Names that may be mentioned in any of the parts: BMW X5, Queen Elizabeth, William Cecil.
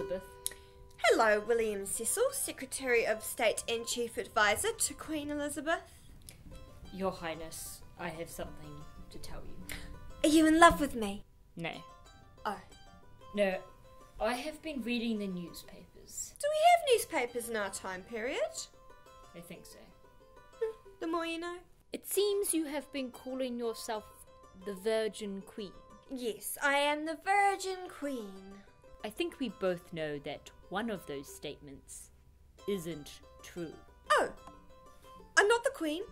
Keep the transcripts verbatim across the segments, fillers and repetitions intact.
Elizabeth. Hello, William Cecil, Secretary of State and Chief Advisor to Queen Elizabeth. Your Highness, I have something to tell you. Are you in love with me? No. Oh. No, I have been reading the newspapers. Do we have newspapers in our time period? I think so. The more you know. It seems you have been calling yourself the Virgin Queen. Yes, I am the Virgin Queen. I think we both know that one of those statements isn't true. Oh, I'm not the Queen.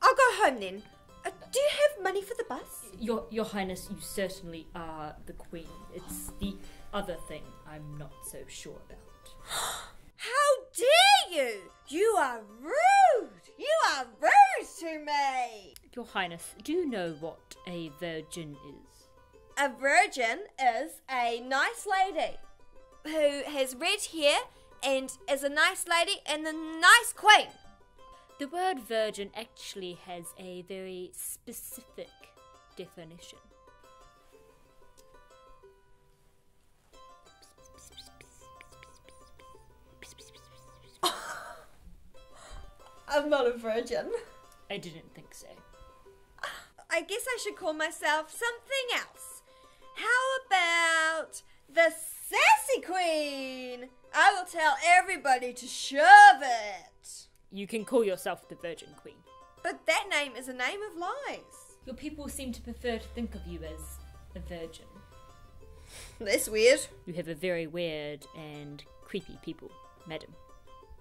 I'll go home then. Uh, do you have money for the bus? Your Your Highness, you certainly are the Queen. It's the other thing I'm not so sure about. How dare you! You are rude! You are rude to me! Your Highness, do you know what a virgin is? A virgin is a nice lady who has red hair and is a nice lady and a nice queen. The word virgin actually has a very specific definition. I'm not a virgin. I didn't think so. I guess I should call myself something else. How about the Sassy Queen? I will tell everybody to shove it. You can call yourself the Virgin Queen. But that name is a name of lies. Your people seem to prefer to think of you as a virgin. That's weird. You have a very weird and creepy people, madam.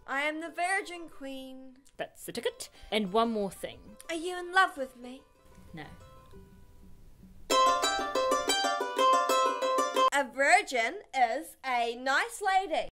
I am the Virgin Queen. That's the ticket. And one more thing. Are you in love with me? No. A virgin is a nice lady.